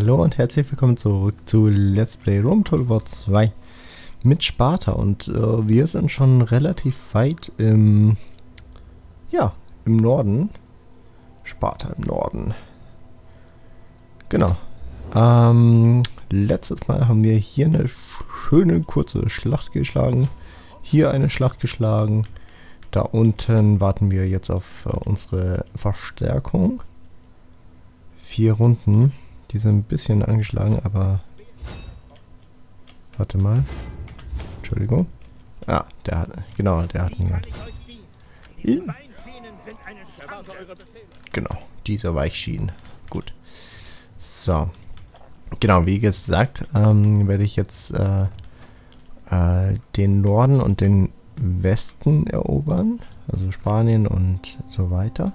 Hallo und herzlich willkommen zurück zu Let's Play Rome Total War 2 mit Sparta. Und wir sind schon relativ weit im Norden. Sparta im Norden. Genau. Letztes Mal haben wir hier eine schöne kurze Schlacht geschlagen. Hier eine Schlacht geschlagen. Da unten warten wir jetzt auf unsere Verstärkung. 4 Runden. Die sind ein bisschen angeschlagen, aber... Warte mal. Entschuldigung. Ah, der hat niemand. Genau, dieser Weichschienen. Gut. So. Genau, wie gesagt, werde ich jetzt den Norden und den Westen erobern. Also Spanien und so weiter.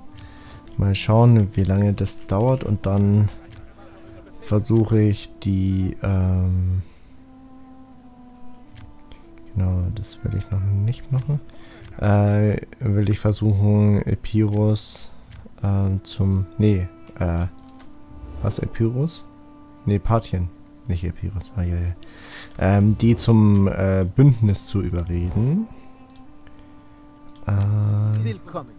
Mal schauen, wie lange das dauert, und dann versuche ich die das will ich noch nicht machen. Will ich versuchen, Epirus Parthien, nicht Epirus, die zum Bündnis zu überreden. Willkommen.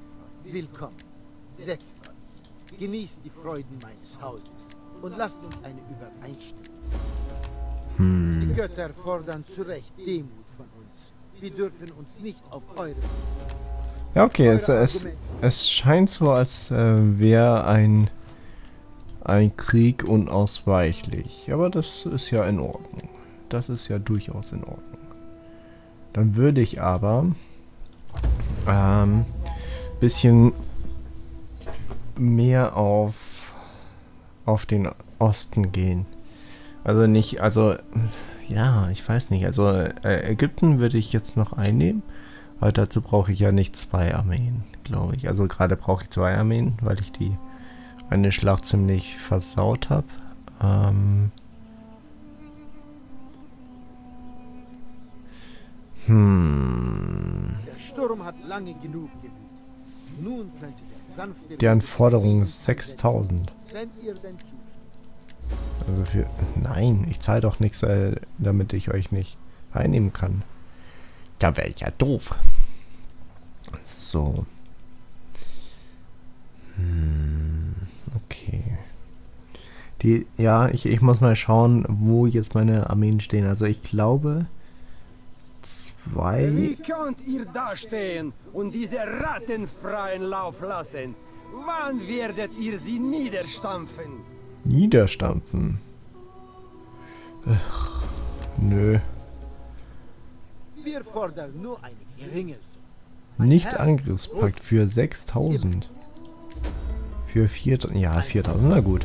Setzt euch, genießt die Freuden meines Hauses und lasst uns eine Übereinstimmung. Die Götter fordern zu Recht Demut von uns. Wir dürfen uns nicht auf eure... Ja, okay, es scheint so, als wäre ein Krieg unausweichlich. Aber das ist ja in Ordnung. Das ist ja durchaus in Ordnung. Dann würde ich aber bisschen mehr auf den Osten gehen. Ich weiß nicht. Also Ägypten würde ich jetzt noch einnehmen, aber dazu brauche ich ja nicht 2 Armeen, glaube ich. Also gerade brauche ich 2 Armeen, weil ich die eine Schlacht ziemlich versaut habe. Der Sturm hat lange genug gewütet. Nun könnte der sanfte... Deren Forderung ist 6000. Also für... Nein, ich zahle doch nichts, damit ich euch nicht einnehmen kann. Da wäre ich ja doof. So. Okay. Ich muss mal schauen, wo jetzt meine Armeen stehen. Also ich glaube... 2... Wie könnt ihr dastehen und diese Ratten freien Lauf lassen? Wann werdet ihr sie niederstampfen? Niederstampfen? Ach, nö. Wir fordern nur eine geringe Summe. Nicht-Angriffspakt für 6000. Für 4000. Ja, 4000, na gut.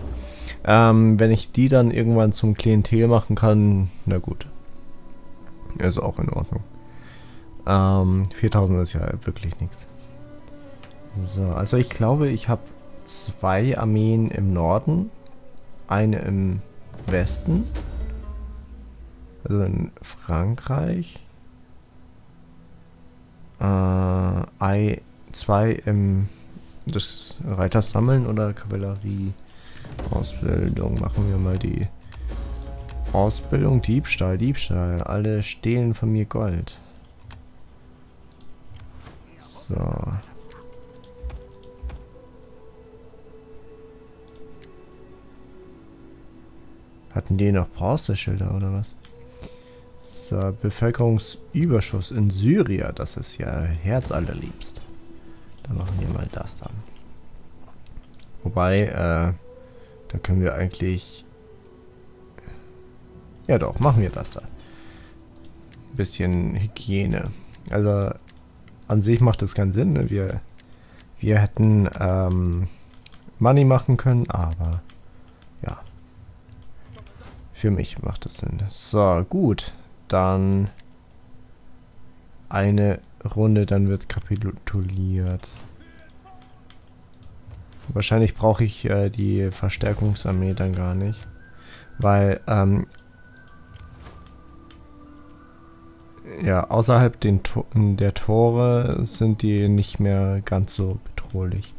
Wenn ich die dann irgendwann zum Klientel machen kann, na gut. Ist auch in Ordnung. 4000 ist ja wirklich nichts. So, also ich glaube, ich habe 2 Armeen im Norden, eine im Westen, also in Frankreich, 2 im das Reitersammeln oder Kavallerie Ausbildung. Machen wir mal die Ausbildung. Diebstahl. Alle stehlen von mir Gold. So. Hatten die noch Bronzeschilder oder was? So, Bevölkerungsüberschuss in Syrien. Das ist ja herzallerliebst. Dann machen wir mal das dann. Wobei, da können wir eigentlich... Ja doch, machen wir das da. Bisschen Hygiene. Also... An sich macht das keinen Sinn, ne? Wir hätten Money machen können, aber ja, für mich macht das Sinn. So, gut, dann eine Runde, dann wird kapituliert. Wahrscheinlich brauche ich die Verstärkungsarmee dann gar nicht, weil außerhalb der Tore sind die nicht mehr ganz so bedrohlich.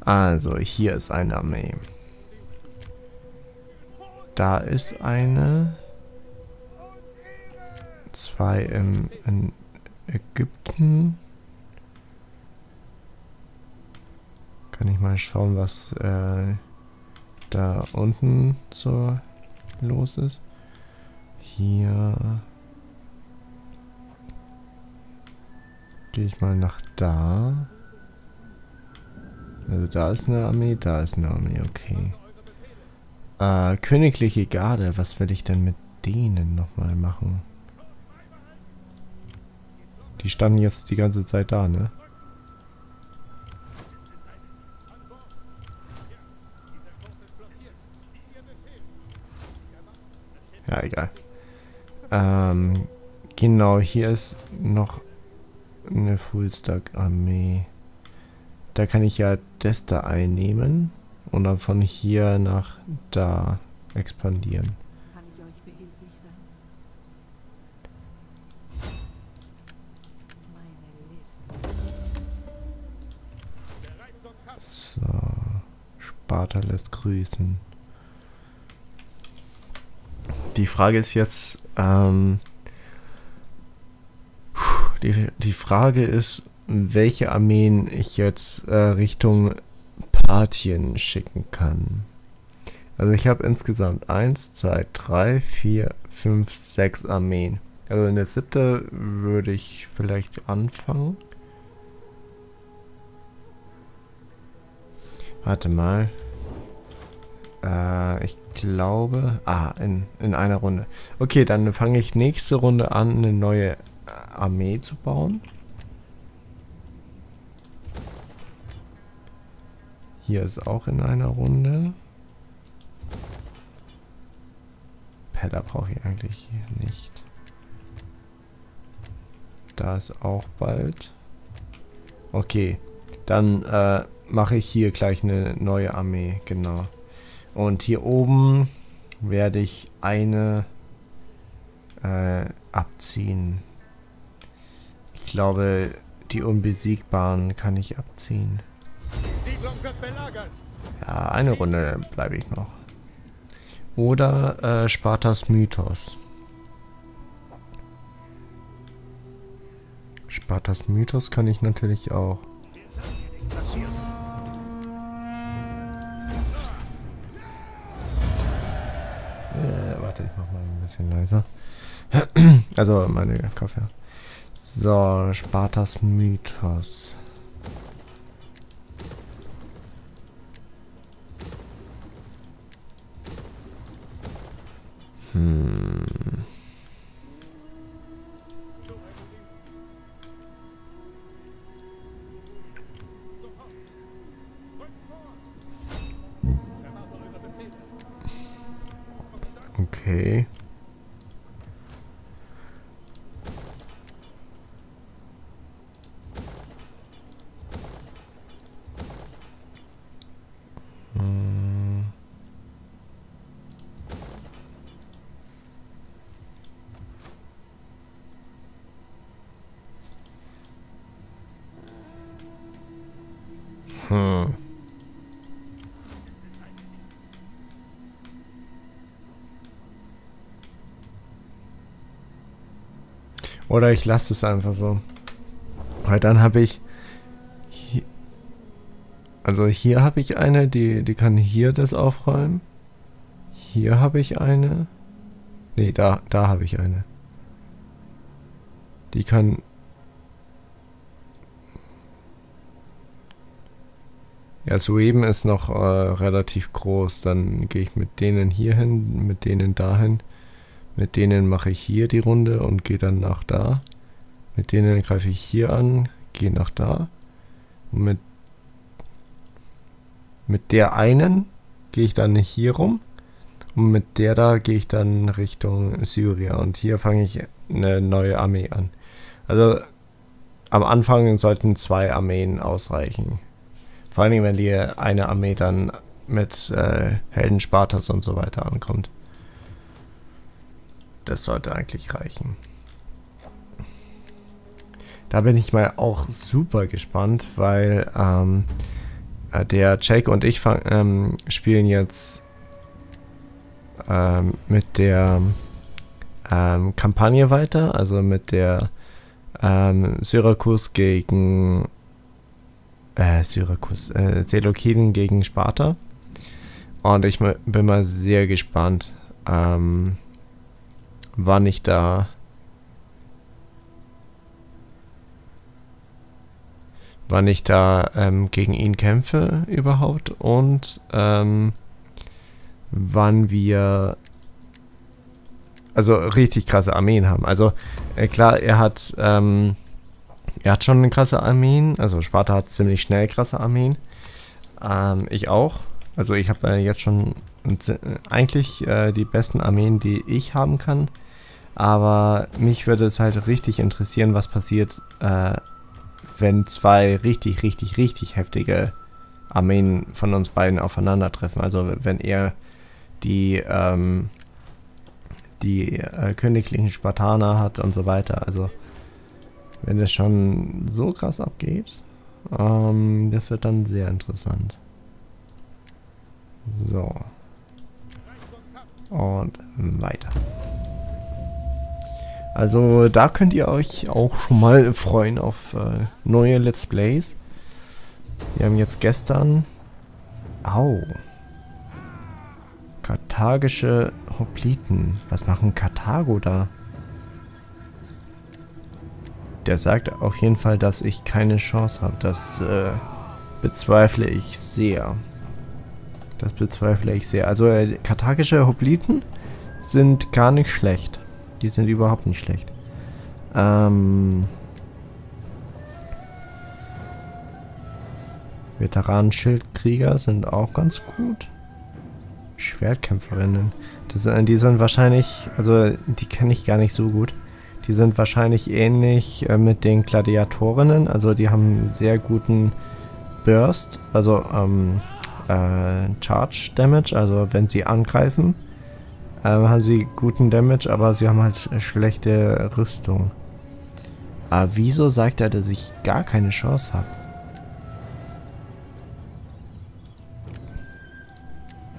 Also, hier ist eine Armee. Da ist eine. Zwei in Ägypten. Kann ich mal schauen, was da unten so los ist. Hier gehe ich mal nach da. Also da ist eine Armee, da ist eine Armee, okay. Königliche Garde, was will ich denn mit denen nochmal machen? Die standen jetzt die ganze Zeit da, ne? Ja, egal. Genau, hier ist noch eine Fullstack-Armee. Da kann ich ja das da einnehmen und dann von hier nach da expandieren. Kann ich euch behilflich sein? Meine Liste. So, Sparta lässt grüßen. Die Frage ist jetzt, die Frage ist, welche Armeen ich jetzt Richtung Parthien schicken kann. Also ich habe insgesamt 1, 2, 3, 4, 5, 6 Armeen. Also in der 7. würde ich vielleicht anfangen. Warte mal. Ich glaube... Ah, in einer Runde. Okay, dann fange ich nächste Runde an, eine neue Armee zu bauen. Hier ist auch in einer Runde. Pedder brauche ich eigentlich hier nicht. Da ist auch bald. Okay, dann mache ich hier gleich eine neue Armee, genau. Und hier oben werde ich eine abziehen. Ich glaube, die Unbesiegbaren kann ich abziehen. Ja, eine Runde bleibe ich noch. Oder Spartas Mythos. Spartas Mythos kann ich natürlich auch. Warte, ich mache mal ein bisschen leiser. Also meine Kopfhörer. So, Spartas Mythos. Okay. Oder ich lasse es einfach so. Weil dann habe ich... Hier, also hier habe ich eine, die kann hier das aufräumen. Hier habe ich eine. Ne, da habe ich eine. Die kann... Ja, soeben ist noch relativ groß. Dann gehe ich mit denen hier hin, mit denen dahin. Mit denen mache ich hier die Runde und gehe dann nach da. Mit denen greife ich hier an, gehe nach da. Und mit der einen gehe ich dann hier rum. Und mit der da gehe ich dann Richtung Syrien. Und hier fange ich eine neue Armee an. Also am Anfang sollten 2 Armeen ausreichen. Vor allem, wenn die eine Armee dann mit Helden Spartas und so weiter ankommt. Das sollte eigentlich reichen. Da bin ich mal auch super gespannt, weil der Jake und ich spielen jetzt mit der Kampagne weiter, also mit der Syrakus gegen Zeloquiden gegen Sparta. Und ich bin mal sehr gespannt, wann ich da gegen ihn kämpfe überhaupt und wann wir also richtig krasse Armeen haben. Also klar, er hat schon eine krasse Armeen, also Sparta hat ziemlich schnell krasse Armeen. Ich auch. Also ich habe jetzt schon eigentlich die besten Armeen, die ich haben kann. Aber mich würde es halt richtig interessieren, was passiert, wenn zwei richtig, richtig, richtig heftige Armeen von uns beiden aufeinandertreffen. Also wenn er die, die königlichen Spartaner hat und so weiter. Also wenn das schon so krass abgeht, das wird dann sehr interessant. So. Und weiter. Also da könnt ihr euch auch schon mal freuen auf neue Let's Plays. Wir haben jetzt gestern... Au! Karthagische Hopliten. Was machen Karthago da? Der sagt auf jeden Fall, dass ich keine Chance habe. Das bezweifle ich sehr. Das bezweifle ich sehr. Also karthagische Hopliten sind gar nicht schlecht. Die sind überhaupt nicht schlecht. Veteranen-Schildkrieger sind auch ganz gut. Schwertkämpferinnen. Die sind wahrscheinlich, also die kenne ich gar nicht so gut. Die sind wahrscheinlich ähnlich mit den Gladiatorinnen. Also die haben einen sehr guten Burst, also Charge Damage. Also wenn sie angreifen, haben sie guten Damage, aber sie haben halt schlechte Rüstung. Aber wieso sagt er, dass ich gar keine Chance habe?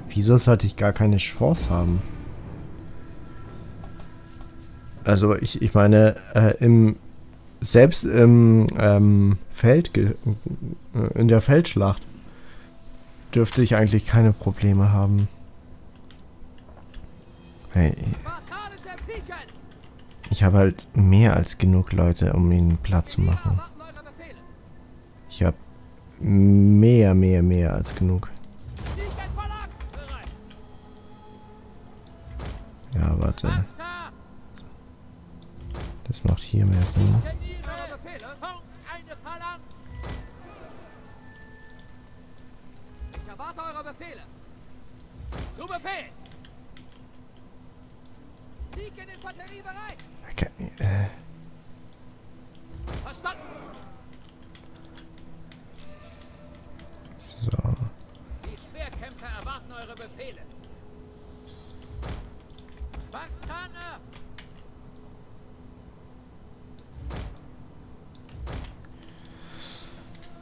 Wieso sollte ich gar keine Chance haben? Also ich meine, in der Feldschlacht dürfte ich eigentlich keine Probleme haben. Hey. Ich habe halt mehr als genug Leute, um ihn platt zu machen. Ich habe mehr als genug. Ja, warte. Das macht hier mehr Sinn. Ich erwarte eure Befehle. Zu Befehl. Okay. Verstanden. So. Die Speerkämpfer erwarten eure Befehle. Spartaner!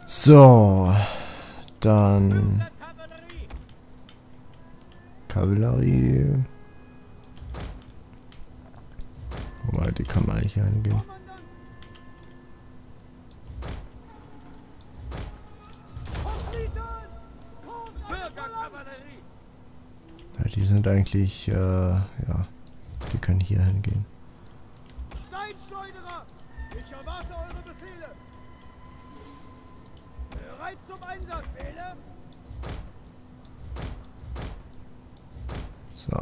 So, dann Kavallerie. Wobei, die kann man eigentlich angehen. Ja, die sind eigentlich, ja, die können hier hingehen. Steinschleuderer! Ich erwarte eure Befehle! Bereit zum Einsatz, Befehle! So.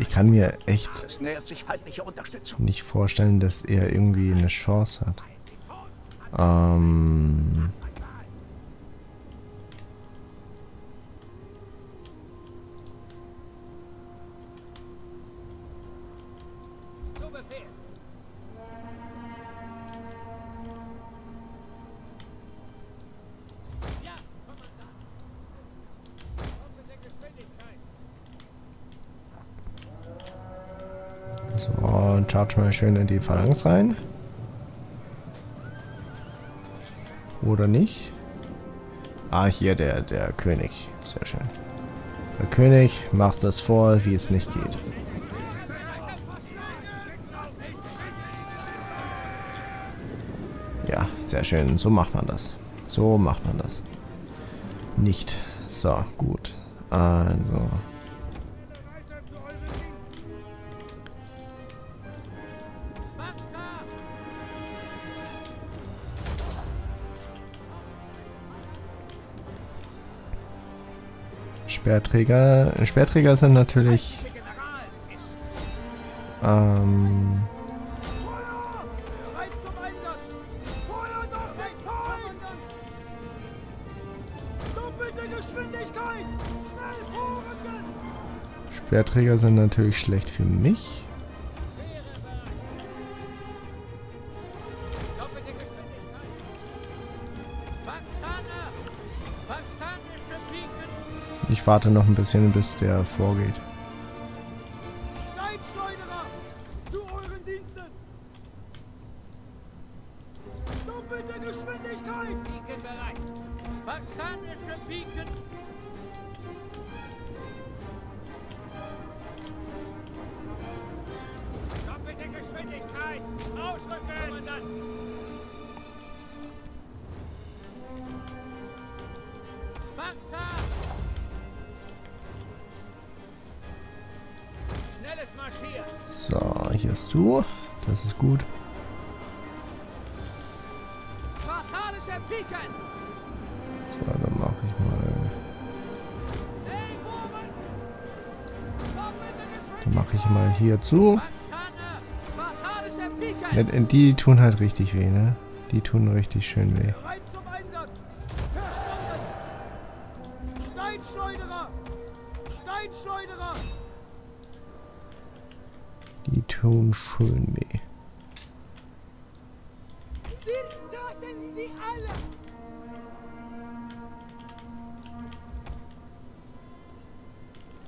Ich kann mir echt nicht vorstellen, dass er irgendwie eine Chance hat. Und charge mal schön in die Phalanx rein. Oder nicht? Ah, hier der König. Sehr schön. Der König macht das vor, wie es nicht geht. Ja, sehr schön. So macht man das. So macht man das. Nicht. So, gut. Also. Speerträger. Speerträger sind natürlich Speerträger sind natürlich schlecht für mich. Ich warte noch ein bisschen, bis der vorgeht. So, hier ist du. Das ist gut. So, dann mache ich mal. Dann mache ich mal hier zu. Die tun halt richtig weh, ne? Die tun richtig schön weh. Die tun schön weh.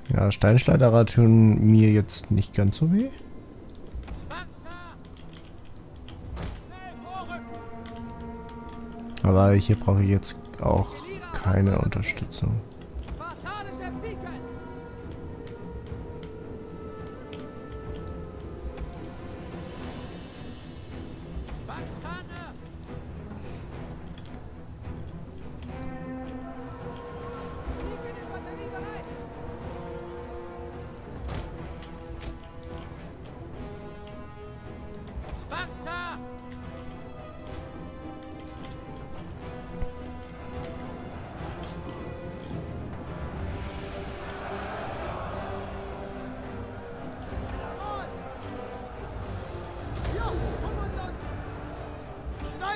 Ja, Steinschleuderer tun mir jetzt nicht ganz so weh. Aber hier brauche ich jetzt auch keine Unterstützung.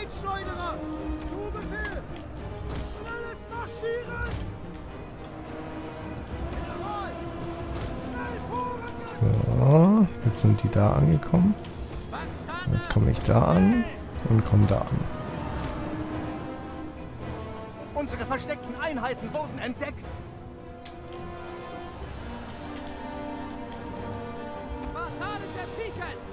Steinschleuderer, zu Befehl! Schnelles Marschieren! General! Schnell voran! So, jetzt sind die da angekommen. Jetzt komme ich da an und komme da an. Unsere versteckten Einheiten wurden entdeckt! Spartanische Piken!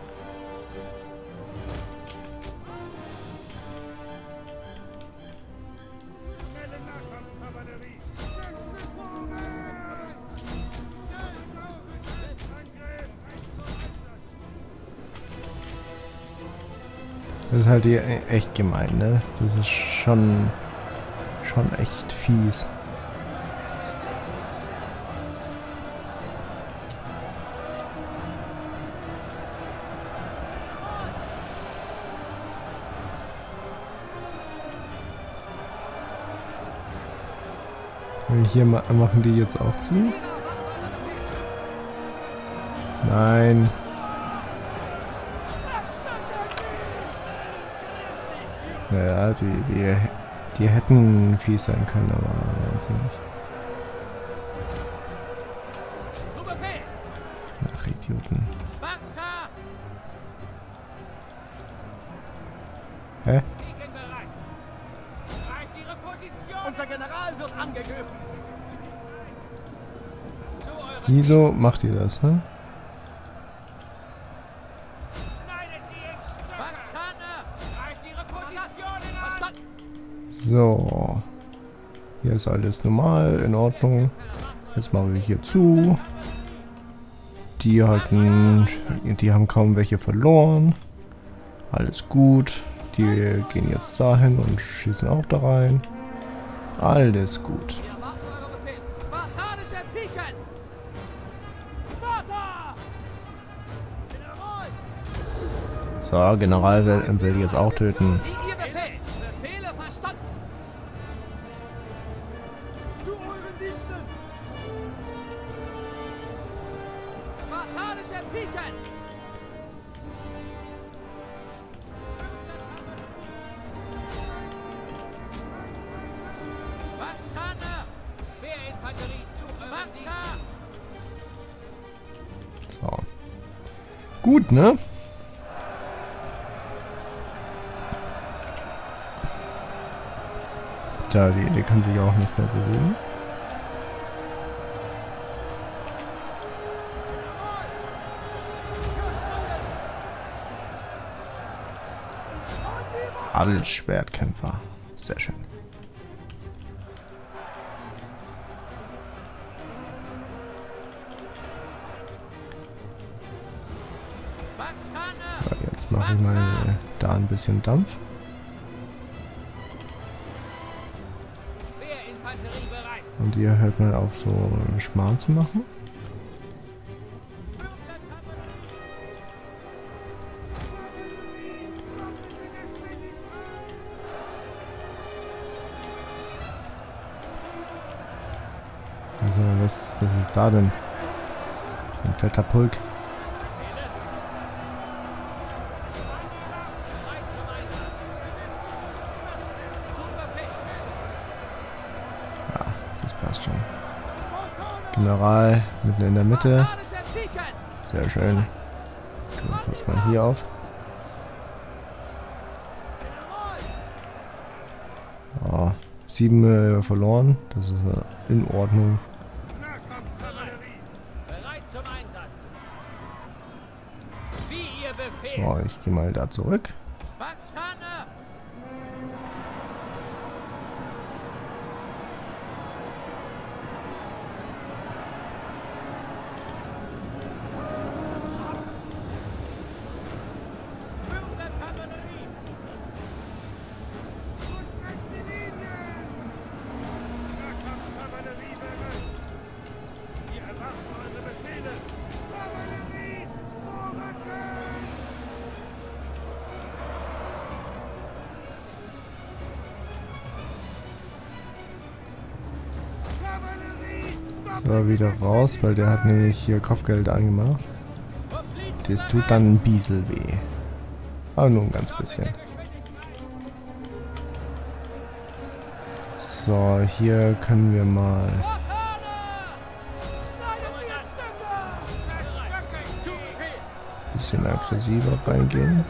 Das ist halt hier echt gemein, ne? Das ist schon echt fies. Hier machen die jetzt auch zu. Nein. Naja, die hätten fies sein können, aber sie nicht. Ach, Idioten. Hä? Unser General wird angegriffen. Wieso macht ihr das, hä? So. Hier ist alles normal, in Ordnung. Jetzt machen wir hier zu. Die haben kaum welche verloren. Alles gut. Die gehen jetzt dahin und schießen auch da rein. Alles gut. So, General will jetzt auch töten. So. Gut, ne? Tja, die kann sich auch nicht mehr bewegen. Als Schwertkämpfer. Sehr schön. So, jetzt mache ich mal da ein bisschen Dampf. Und hier hört man auf, so einen Schmarrn zu machen. Also, was ist da denn? Ein fetter Pulk. Ja, das passt schon. General mitten in der Mitte. Sehr schön. So, pass mal hier auf. Oh, 7 verloren. Das ist in Ordnung. So, ich gehe mal da zurück. So, wieder raus, weil der hat nämlich hier Kopfgeld angemacht. Das tut dann ein bisschen weh. Aber nur ein ganz bisschen. So, hier können wir mal... ein bisschen aggressiver reingehen.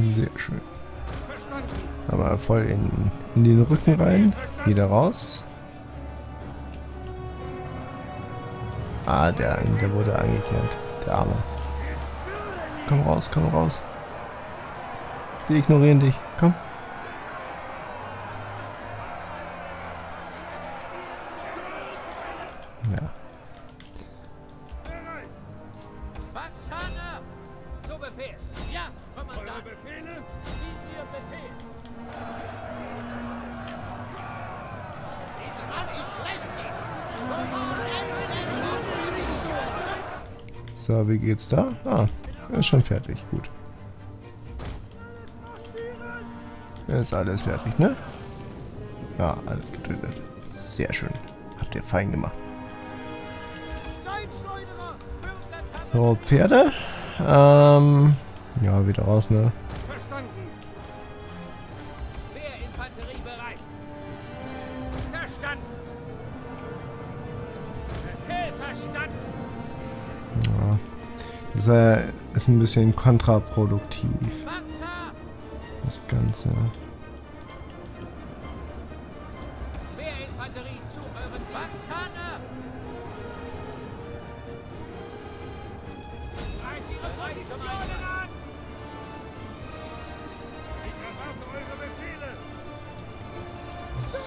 Sehr schön. Aber voll in den Rücken rein. Wieder raus. Ah, der wurde angeklemmt. Der Arme. Komm raus, komm raus. Die ignorieren dich. Komm. Ja. So, wie geht's da? Ah, ist schon fertig, gut. Ist alles fertig, ne? Ja, alles getötet. Sehr schön. Habt ihr fein gemacht. So, Pferde. Ja, wieder raus, ne? Verstanden. Speerinfanterie bereit. Verstanden. Befehl verstanden. Ja. Das ist ein bisschen kontraproduktiv. Das Ganze. Speerinfanterie zu euren Bastarden.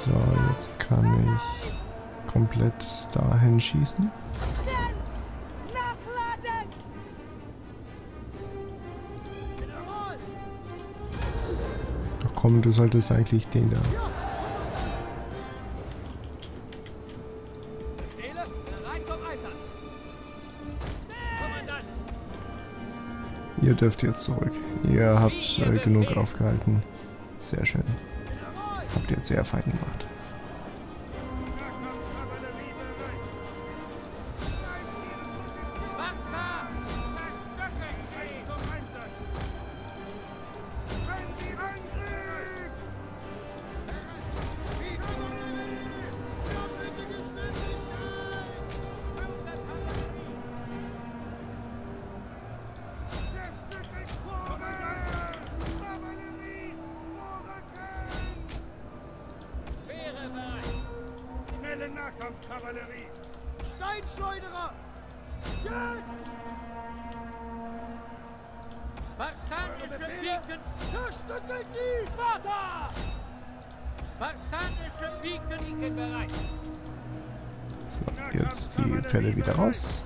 So, jetzt kann ich komplett dahin schießen. Ach komm, du solltest eigentlich den da. Ihr dürft jetzt zurück. Ihr habt genug aufgehalten. Sehr schön. Habt ihr jetzt sehr fein gemacht. Nahkampfkavallerie! Steinschleuderer! Gut! Spartanische Piken! Zerstückelt sie! Sparta! Spartanische Piken liegen bereit! So, jetzt die Pferde wieder raus.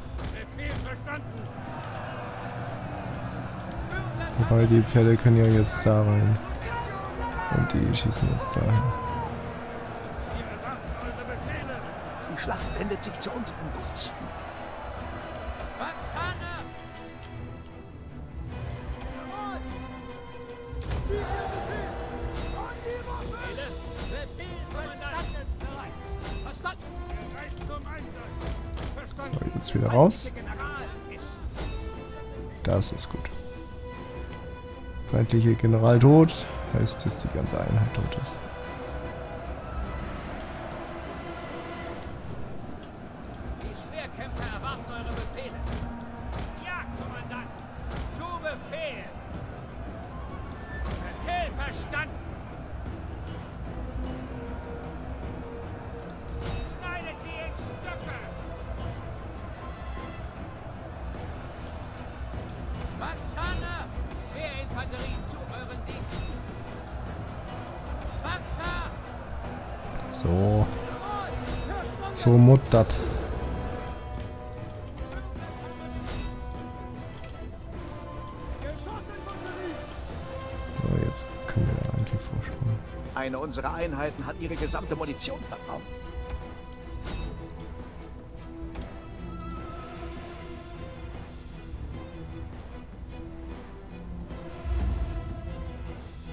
Wobei die Pferde können ja jetzt da rein. Und die schießen jetzt dahin. Die Schlacht wendet sich zu unseren Gunsten. So, jetzt wieder raus. Das ist gut. Feindliche General tot, heißt, dass die ganze Einheit tot ist. So. So muttert. So, jetzt können wir eigentlich vorspringen. Eine unserer Einheiten hat ihre gesamte Munition verbraucht.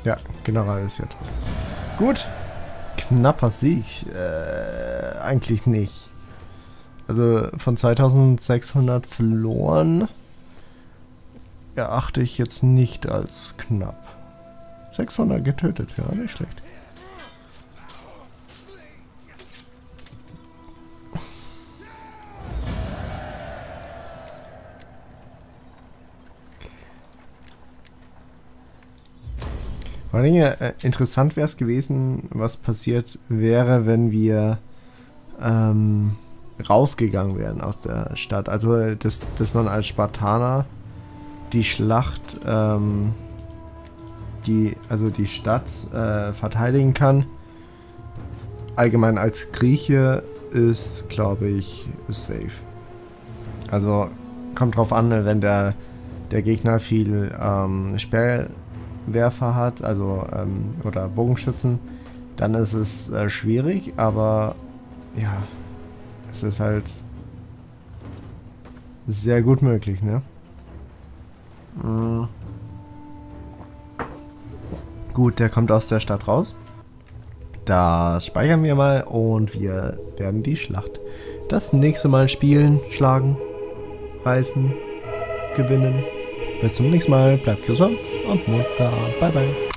Ja, General ist jetzt. Gut. Knapper Sieg. Eigentlich nicht. Also von 2600 verloren erachte ich jetzt nicht als knapp. 600 getötet, ja, nicht schlecht. Vor allem, interessant wäre es gewesen, was passiert wäre, wenn wir rausgegangen wären aus der Stadt. Also, dass man als Spartaner die Schlacht, die Stadt verteidigen kann. Allgemein als Grieche ist, glaube ich, safe. Also, kommt drauf an, wenn der Gegner viel Speerwerfer hat, also oder Bogenschützen, dann ist es schwierig, aber ja, es ist halt sehr gut möglich, ne? Gut, der kommt aus der Stadt raus. Das speichern wir mal und wir werden die Schlacht das nächste Mal spielen, schlagen, reißen, gewinnen. Bis zum nächsten Mal, bleibt gesund und munter. Bye bye.